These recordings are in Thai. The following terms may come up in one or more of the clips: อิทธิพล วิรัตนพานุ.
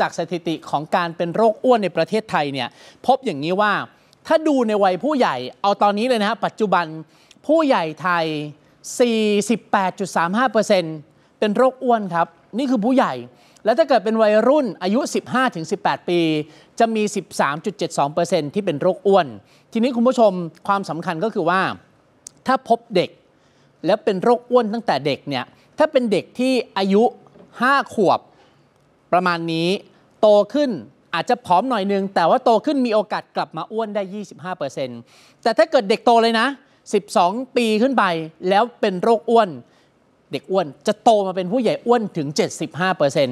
จากสถิติของการเป็นโรคอ้วนในประเทศไทยเนี่ยพบอย่างนี้ว่าถ้าดูในวัยผู้ใหญ่เอาตอนนี้เลยนะฮะปัจจุบันผู้ใหญ่ไทย 48.35% เป็นโรคอ้วนครับนี่คือผู้ใหญ่และถ้าเกิดเป็นวัยรุ่นอายุ 15-18 ปีจะมี 13.72% ที่เป็นโรคอ้วนทีนี้คุณผู้ชมความสำคัญก็คือว่าถ้าพบเด็กแล้วเป็นโรคอ้วนตั้งแต่เด็กเนี่ยถ้าเป็นเด็กที่อายุ5ขวบประมาณนี้โตขึ้นอาจจะผอมหน่อยนึงแต่ว่าโตขึ้นมีโอกาสกลับมาอ้วนได้ 25% แต่ถ้าเกิดเด็กโตเลยนะ12 ปีขึ้นไปแล้วเป็นโรคอ้วนเด็กอ้วนจะโตมาเป็นผู้ใหญ่อ้วนถึง 75%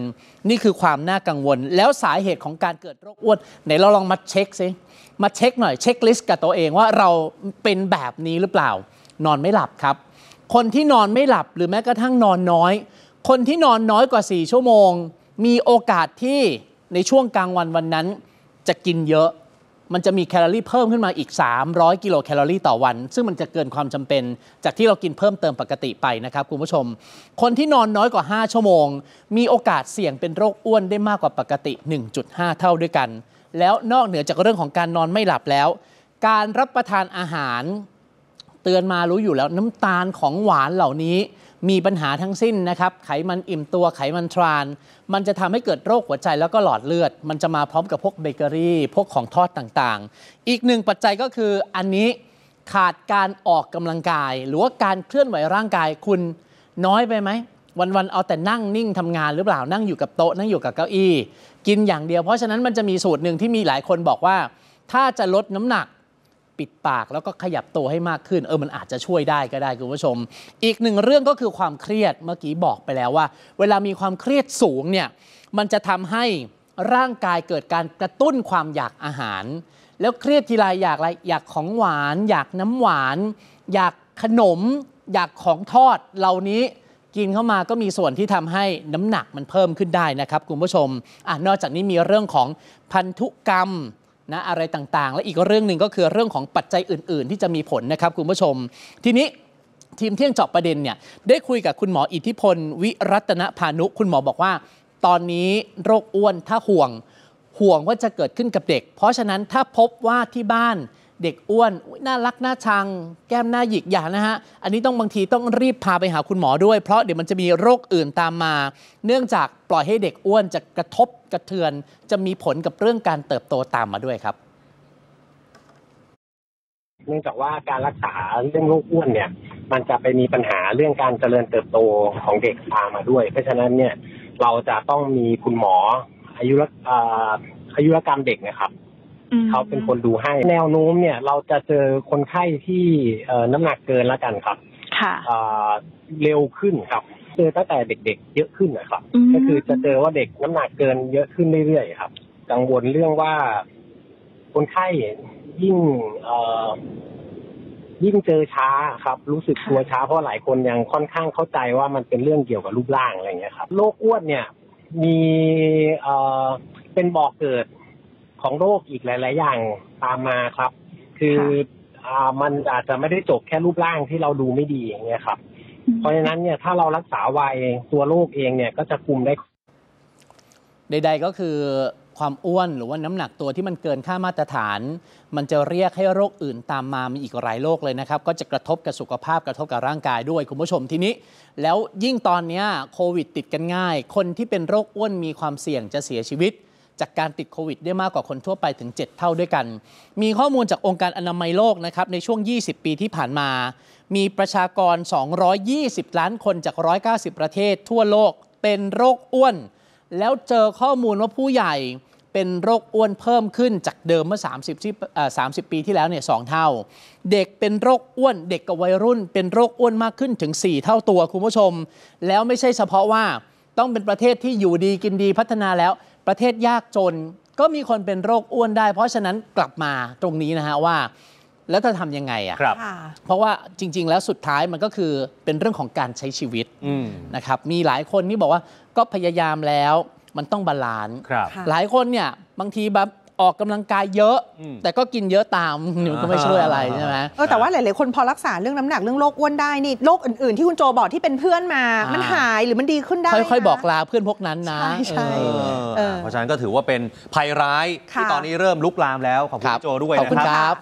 นี่คือความน่ากังวลแล้วสาเหตุของการเกิดโรคอ้วนไหนเราลองมาเช็คซิมาเช็คหน่อยเช็คลิสต์กับตัวเองว่าเราเป็นแบบนี้หรือเปล่านอนไม่หลับครับคนที่นอนไม่หลับหรือแม้กระทั่งนอนน้อยคนที่นอนน้อยกว่า4ชั่วโมงมีโอกาสที่ในช่วงกลางวันวันนั้นจะกินเยอะมันจะมีแคลอรี่เพิ่มขึ้นมาอีก300กิโลแคลอรี่ต่อวันซึ่งมันจะเกินความจำเป็นจากที่เรากินเพิ่มเติมปกติไปนะครับคุณผู้ชมคนที่นอนน้อยกว่า5ชั่วโมงมีโอกาสเสี่ยงเป็นโรคอ้วนได้มากกว่าปกติ 1.5 เท่าด้วยกันแล้วนอกเหนือจากเรื่องของการนอนไม่หลับแล้วการรับประทานอาหารเตือนมารู้อยู่แล้วน้ำตาลของหวานเหล่านี้มีปัญหาทั้งสิ้นนะครับไขมันอิ่มตัวไขมันทรานมันจะทำให้เกิดโรคหัวใจแล้วก็หลอดเลือดมันจะมาพร้อมกับพวกเบเกอรี่พวกของทอดต่างๆอีกหนึ่งปัจจัยก็คืออันนี้ขาดการออกกำลังกายหรือว่าการเคลื่อนไหวร่างกายคุณน้อยไปไหมวันๆเอาแต่นั่งนิ่งทำงานหรือเปล่านั่งอยู่กับโต๊ะนั่งอยู่กับเก้าอี้กินอย่างเดียวเพราะฉะนั้นมันจะมีสูตรหนึ่งที่มีหลายคนบอกว่าถ้าจะลดน้ำหนักปิดปากแล้วก็ขยับตัวให้มากขึ้นมันอาจจะช่วยได้ก็ได้คุณผู้ชมอีกหนึ่งเรื่องก็คือความเครียดเมื่อกี้บอกไปแล้วว่าเวลามีความเครียดสูงเนี่ยมันจะทำให้ร่างกายเกิดการกระตุ้นความอยากอาหารแล้วเครียดทีไรอยากอะไรอยากของหวานอยากน้ำหวานอยากขนมอยากของทอดเหล่านี้กินเข้ามาก็มีส่วนที่ทำให้น้ำหนักมันเพิ่มขึ้นได้นะครับคุณผู้ชมนอกจากนี้มีเรื่องของพันธุกรรมนะอะไรต่างๆและอีกเรื่องหนึ่งก็คือเรื่องของปัจจัยอื่นๆที่จะมีผลนะครับคุณผู้ชมทีนี้ทีมเที่ยงเจาะประเด็นเนี่ยได้คุยกับคุณหมออิทธิพลวิรัตนพานุคุณหมอบอกว่าตอนนี้โรคอ้วนถ้าห่วงว่าจะเกิดขึ้นกับเด็กเพราะฉะนั้นถ้าพบว่าที่บ้านเด็กอ้วนน่ารักน่าชังแก้มหน้าหยิกอย่านะฮะอันนี้ต้องบางทีต้องรีบพาไปหาคุณหมอด้วยเพราะเดี๋ยวมันจะมีโรคอื่นตามมาเนื่องจากปล่อยให้เด็กอ้วนจะกระทบกระเทือนจะมีผลกับเรื่องการเติบโตตามมาด้วยครับเนื่องจากว่าการรักษาเรื่องโรคอ้วนเนี่ยมันจะไปมีปัญหาเรื่องการเจริญเติบโตของเด็กตามมาด้วยเพราะฉะนั้นเนี่ยเราจะต้องมีคุณหมออายุรกรรมเด็กนะครับเขาเป็นคนดูให้แนวโน้มเนี่ยเราจะเจอคนไข้ที่น้ำหนักเกินแล้วกันครับเร็วขึ้นครับเจอตั้งแต่เด็กๆเยอะขึ้นนะครับก็คือจะเจอว่าเด็กน้ำหนักเกินเยอะขึ้นเรื่อยๆครับกังวลเรื่องว่าคนไข้ยิ่งเจอช้าครับรู้สึกตัวช้าเพราะหลายคนยังค่อนข้างเข้าใจว่ามันเป็นเรื่องเกี่ยวกับรูปร่างอะไรเงี้ยครับโรคอ้วนเนี่ยมีเป็นบ่อเกิดของโรคอีกหลายๆอย่างตามมาครับคือมันอาจจะไม่ได้จบแค่รูปร่างที่เราดูไม่ดีอย่างเงี้ยครับเพราะฉะนั้นเนี่ยถ้าเรารักษาไวตัวโรคเองเนี่ยก็จะคุมได้ใดๆก็คือความอ้วนหรือว่าน้ำหนักตัวที่มันเกินค่ามาตรฐานมันจะเรียกให้โรคอื่นตามมามีอีกหลายโรคเลยนะครับก็จะกระทบกับสุขภาพกระทบกับร่างกายด้วยคุณผู้ชมทีนี้แล้วยิ่งตอนนี้โควิดติดกันง่ายคนที่เป็นโรคอ้วนมีความเสี่ยงจะเสียชีวิตจากการติดโควิดได้มากกว่าคนทั่วไปถึง7เท่าด้วยกันมีข้อมูลจากองค์การอนามัยโลกนะครับในช่วง20ปีที่ผ่านมามีประชากร220ล้านคนจาก190ประเทศทั่วโลกเป็นโรคอ้วนแล้วเจอข้อมูลว่าผู้ใหญ่เป็นโรคอ้วนเพิ่มขึ้นจากเดิมเมื่อ30ปีที่แล้วเนี่ย2เท่าเด็กเป็นโรคอ้วนเด็กกับวัยรุ่นเป็นโรคอ้วนมากขึ้นถึง4เท่าตัวคุณผู้ชมแล้วไม่ใช่เฉพาะว่าต้องเป็นประเทศที่อยู่ดีกินดีพัฒนาแล้วประเทศยากจนก็มีคนเป็นโรคอ้วนได้เพราะฉะนั้นกลับมาตรงนี้นะฮะว่าแล้วจะทำยังไงอ่ะเพราะว่าจริงๆแล้วสุดท้ายมันก็คือเป็นเรื่องของการใช้ชีวิตนะครับมีหลายคนที่บอกว่าก็พยายามแล้วมันต้องบาลานซ์หลายคนเนี่ยบางทีแบบอ ออกกำลังกายเยอะแต่ก็กินเยอะตามหนูก็ไม่ช่วยอะไรใช่ไหมแต่ว่าหลายๆคนพอรักษาเรื่องน้ำหนักเรื่องโรคอ้วนได้นี่โรคอื่นๆที่คุณโจบอกที่เป็นเพื่อนมามันหายหรือมันดีขึ้นได้ค่อยๆบอกลาเพื่อนพวกนั้นนะใช่เพราะฉะนั้นก็ถือว่าเป็นภัยร้ายที่ตอนนี้เริ่มลุกลามแล้วขอบคุณโจด้วยนะครับ